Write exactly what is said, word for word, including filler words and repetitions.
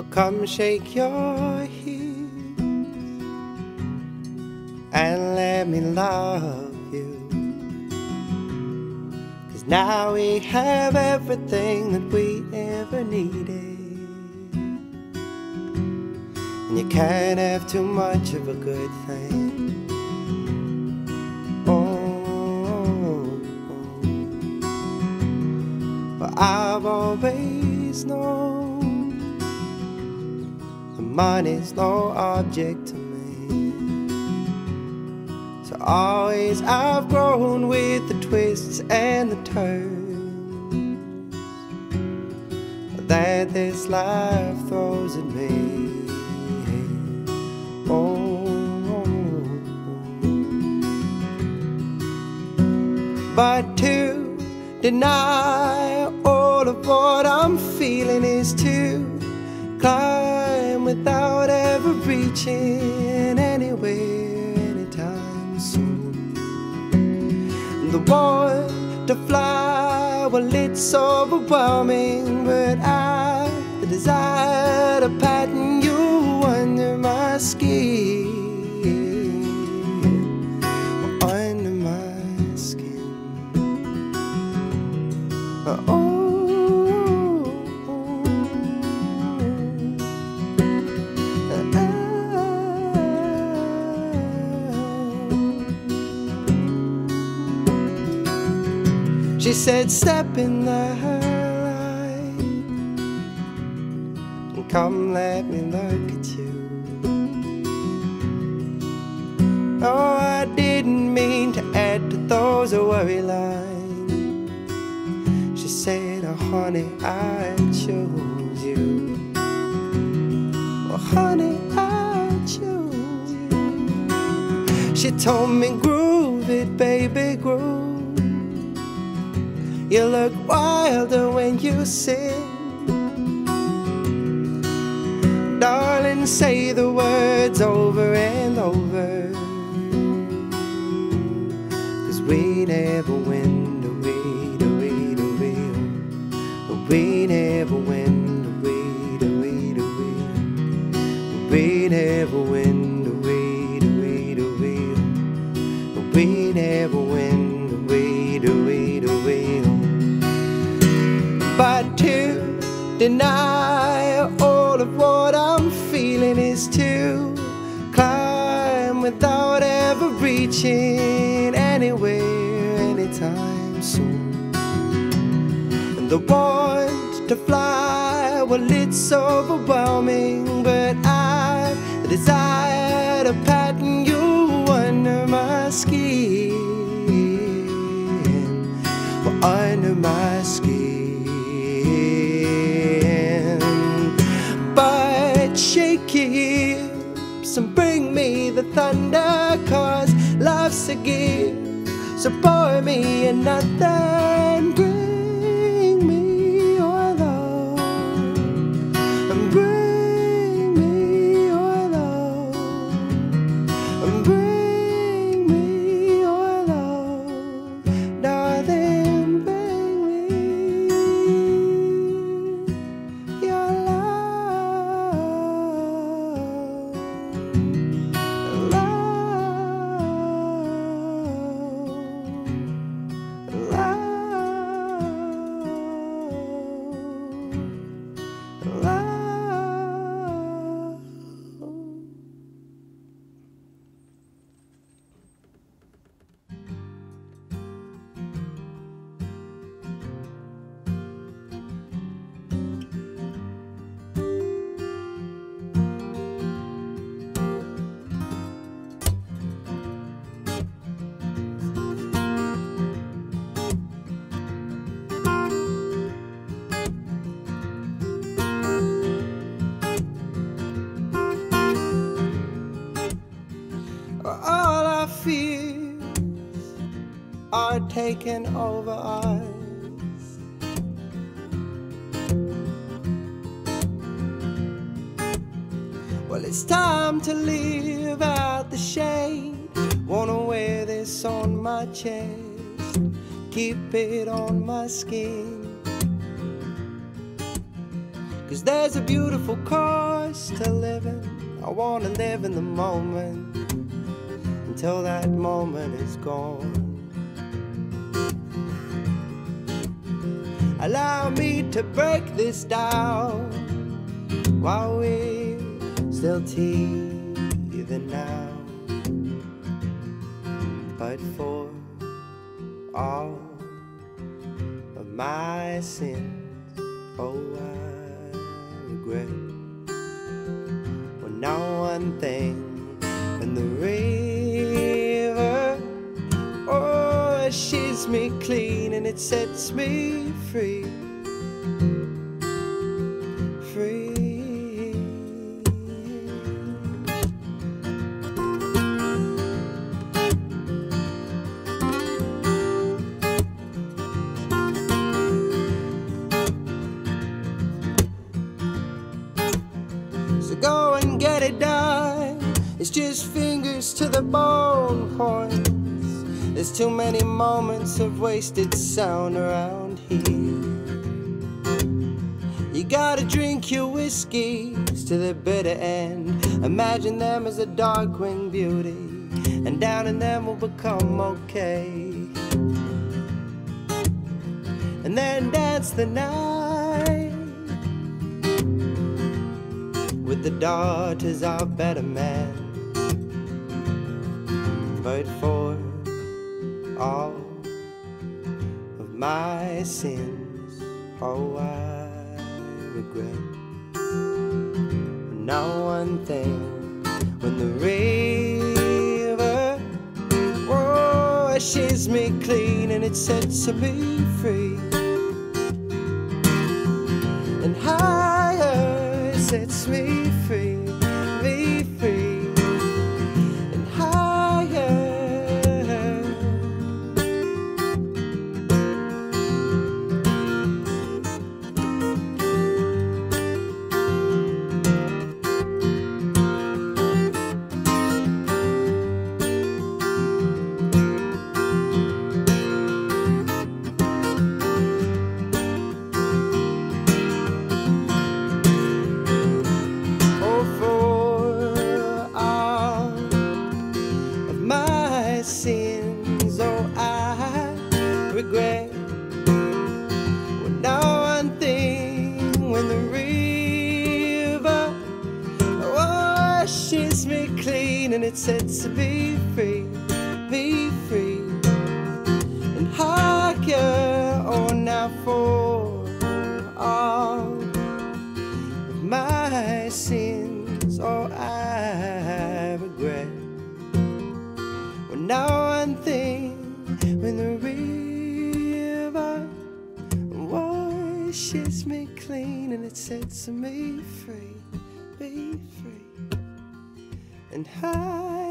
Oh, come shake your heels and let me love you, 'cause now we have everything that we ever needed, and you can't have too much of a good thing. I've always known the money's no object to me, so always I've grown with the twists and the turns that this life throws at me. Oh, but to deny of what I'm feeling is to climb without ever reaching anywhere anytime soon. The want to fly, well, it's overwhelming, but I, the desire to pattern you under my skin, under my skin. Oh, she said, step in the light and come let me look at you. Oh, I didn't mean to add to those worry lines. She said, oh honey, I chose you. Oh honey, I chose you. She told me, groove it, baby, groove. You look wilder when you sing. Darling, say the words over and over, 'cause we never win, do we, do we, do we. We never win, do we, do we, do we. We never win, do we, do we, do we. We never win, do we, do we, do we. But to deny all of what I'm feeling is to climb without ever reaching anywhere anytime soon. And the want to fly, well, it's overwhelming, but I desire to pattern you under my skin, well, under my skin. Shake your hips and bring me the thunder, 'cause life's a gift, so pour me another and bring me your love, and bring me your love, and bring me your love, darling, bring me your love. All our fears are taking over us. Well, it's time to live out the shade. Wanna wear this on my chest, keep it on my skin. 'Cause there's a beautiful cost to living. I wanna live in the moment until that moment is gone. Allow me to break this down while we're still teething now. But for all of my sins, oh, I regret when no one thing in the river, oh, it sheets me clean and it sets me free, free. So go and get it done. It's just fingers to the bone horns. There's too many moments of wasted sound around here. You gotta drink your whiskeys to the bitter end. Imagine them as a dark-winged beauty, and down in them will become okay. And then dance the night with the daughters of better men. But for all of my sins, oh, I regret not one thing. When the river, oh, it sheets me clean and it sets me free, and higher sets me free, me free, and higher. Sins, oh, I regret when no one thing, when the river, oh, washes me clean and it sets me free, be free, and higher, oh, now for all of my sins, oh, I regret. Now one thing, when the river washes me clean and it sets me free, be free, and high.